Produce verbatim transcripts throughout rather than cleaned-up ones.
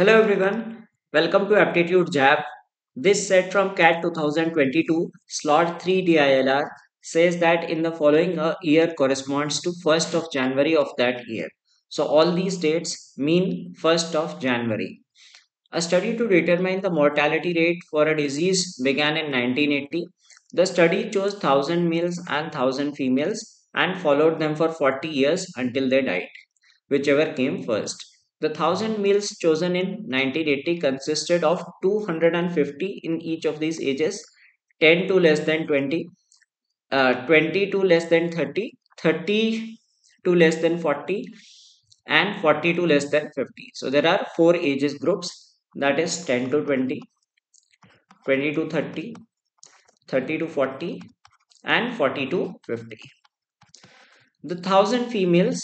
Hello everyone, welcome to Aptitude Jab. This set from C A T twenty twenty-two, slot three D I L R says that in the following a year corresponds to first of January of that year. So all these dates mean first of January. A study to determine the mortality rate for a disease began in nineteen eighty. The study chose one thousand males and one thousand females and followed them for forty years until they died, whichever came first. The one thousand males chosen in nineteen eighty consisted of two hundred fifty in each of these ages, ten to less than twenty, uh, twenty to less than thirty, thirty to less than forty, and forty to less than fifty. So there are four ages groups, that is ten to twenty, twenty to thirty, thirty to forty, and forty to fifty. The one thousand females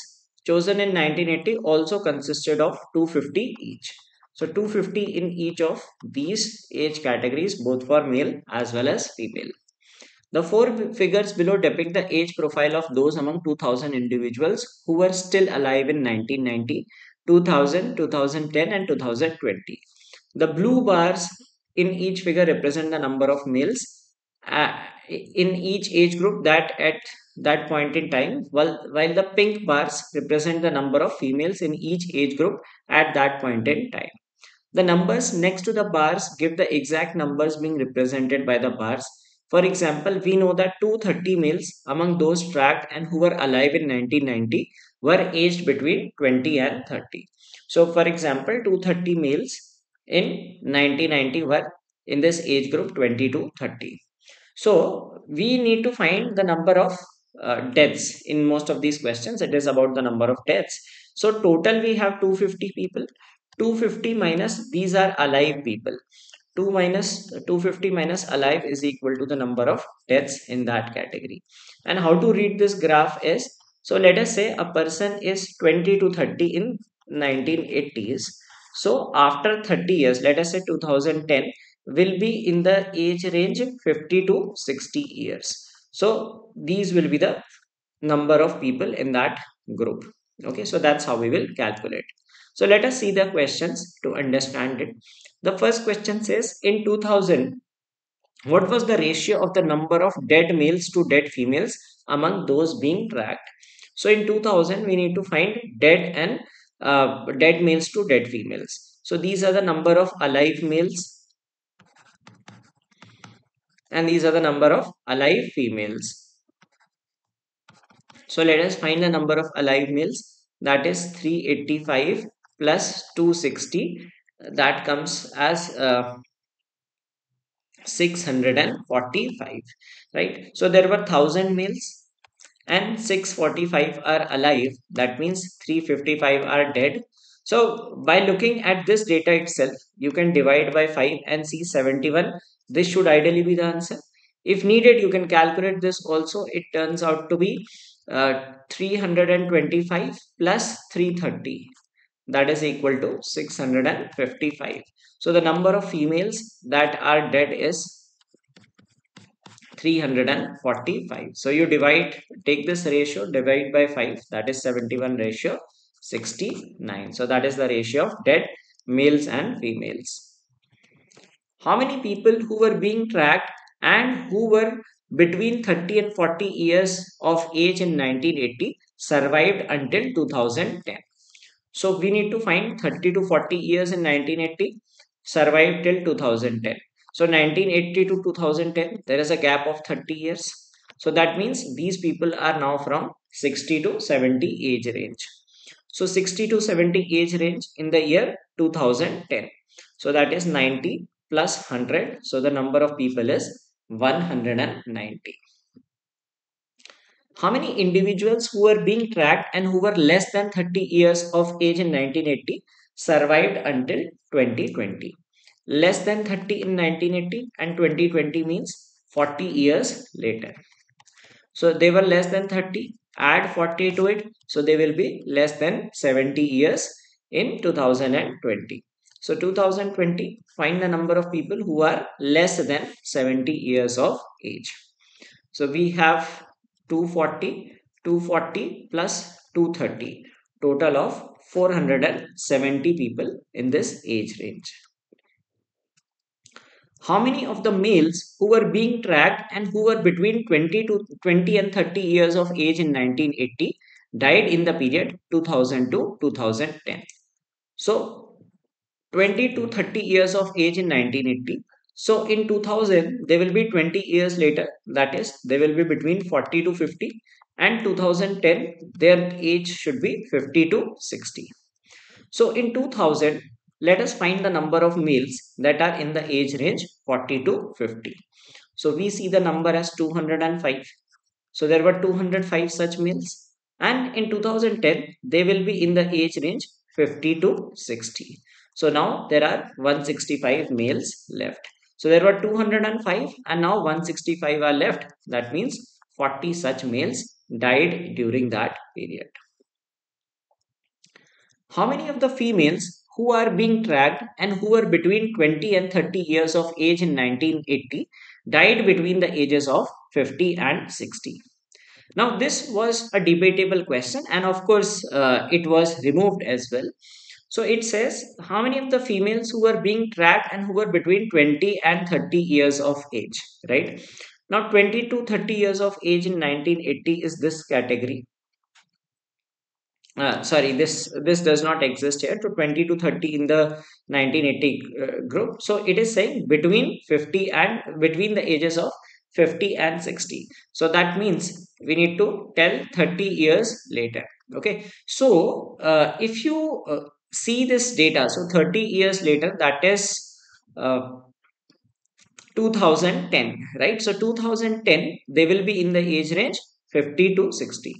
chosen in nineteen eighty also consisted of two hundred fifty each. So two hundred fifty in each of these age categories, both for male as well as female. The four figures below depict the age profile of those among two thousand individuals who were still alive in nineteen ninety, two thousand, two thousand ten and two thousand twenty. The blue bars in each figure represent the number of males uh, in each age group that at that point in time, while, while the pink bars represent the number of females in each age group at that point in time. The numbers next to the bars give the exact numbers being represented by the bars. For example, we know that two hundred thirty males among those tracked and who were alive in nineteen ninety were aged between twenty and thirty. So for example, two hundred thirty males in nineteen ninety were in this age group twenty to thirty. So we need to find the number of Uh, deaths. In most of these questions it is about the number of deaths. So total we have two hundred fifty people. Two hundred fifty minus these are alive people. Two minus two hundred fifty minus alive is equal to the number of deaths in that category. And how to read this graph is, so let us say a person is twenty to thirty in nineteen eighties. So after thirty years, let us say two thousand ten, will be in the age range fifty to sixty years. So these will be the number of people in that group. Okay, so that's how we will calculate. So let us see the questions to understand it. The first question says, in two thousand, what was the ratio of the number of dead males to dead females among those being tracked? So in two thousand, we need to find dead and uh, dead males to dead females. So these are the number of alive males and these are the number of alive females. So let us find the number of alive males, that is three hundred eighty-five plus two hundred sixty, that comes as uh, six hundred forty-five, right? So there were one thousand males and six hundred forty-five are alive, that means three hundred fifty-five are dead. So by looking at this data itself, you can divide by five and see seventy-one. This should ideally be the answer. If needed, you can calculate this also. It turns out to be uh, three hundred twenty-five plus three hundred thirty. That is equal to six hundred fifty-five. So the number of females that are dead is three hundred forty-five. So you divide, take this ratio, divide by five. That is seventy-one ratio sixty-nine. So that is the ratio of dead males and females. How many people who were being tracked and who were between thirty and forty years of age in nineteen eighty survived until two thousand ten? So we need to find thirty to forty years in nineteen eighty survived till two thousand ten. So nineteen eighty to two thousand ten, there is a gap of thirty years. So that means these people are now from sixty to seventy age range. So sixty to seventy age range in the year two thousand ten. So that is ninety plus one hundred. So the number of people is one hundred ninety. How many individuals who were being tracked and who were less than thirty years of age in nineteen eighty survived until twenty twenty? Less than thirty in nineteen eighty and twenty twenty means forty years later. So they were less than thirty, add forty to it. So they will be less than seventy years in two thousand twenty. So two thousand twenty, find the number of people who are less than seventy years of age. So we have two hundred forty, two hundred forty plus two hundred thirty, total of four hundred seventy people in this age range. How many of the males who were being tracked and who were between twenty to twenty and thirty years of age in nineteen eighty died in the period two thousand to two thousand ten? So twenty to thirty years of age in nineteen eighty. So in two thousand, they will be twenty years later. That is, they will be between forty to fifty, and two thousand ten, their age should be fifty to sixty. So in two thousand, let us find the number of males that are in the age range forty to fifty. So we see the number as two hundred five. So there were two hundred five such males, and in two thousand ten, they will be in the age range fifty to sixty. So now there are one hundred sixty-five males left. So there were two hundred five and now one hundred sixty-five are left. That means forty such males died during that period. How many of the females who are being tracked and who were between twenty and thirty years of age in nineteen eighty died between the ages of fifty and sixty? Now this was a debatable question, and of course uh, it was removed as well. So it says how many of the females who were being tracked and who were between twenty and thirty years of age, right? Now twenty to thirty years of age in nineteen eighty is this category. Uh, sorry, this, this does not exist here. So twenty to thirty in the nineteen eighty uh, group. So it is saying between fifty and between the ages of fifty and sixty. So that means we need to tell thirty years later. Okay. So uh, if you uh, see this data, so thirty years later, that is uh, two thousand ten, right? So two thousand ten, they will be in the age range fifty to sixty.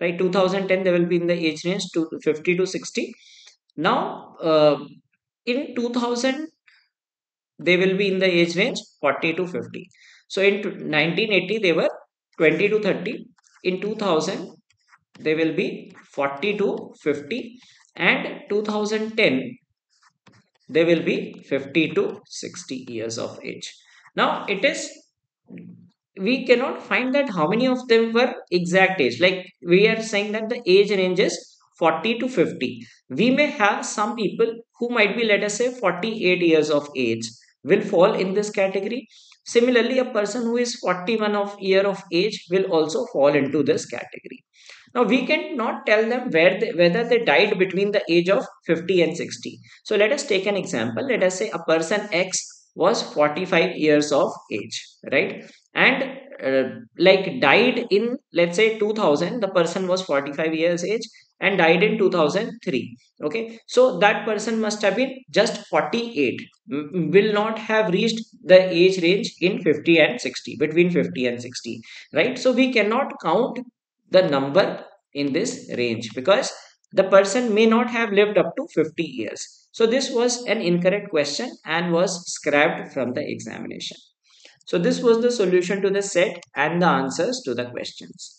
Right, two thousand ten, they will be in the age range to fifty to sixty. Now, uh, in two thousand, they will be in the age range forty to fifty. So, in nineteen eighty, they were twenty to thirty. In two thousand, they will be forty to fifty. And two thousand ten, they will be fifty to sixty years of age. Now, it is... we cannot find that how many of them were exact age. Like we are saying that the age range is forty to fifty. We may have some people who might be, let us say, forty-eight years of age will fall in this category. Similarly, a person who is forty-one of year of age will also fall into this category. Now we cannot tell them where they, whether they died between the age of fifty and sixty. So let us take an example. Let us say a person X was forty-five years of age, right? And uh, like died in, let's say, two thousand, the person was forty-five years age and died in two thousand three. Okay. So that person must have been just forty-eight, will not have reached the age range in fifty and sixty, between fifty and sixty, right? So we cannot count the number in this range because the person may not have lived up to fifty years. So this was an incorrect question and was scrapped from the examination. So this was the solution to the set and the answers to the questions.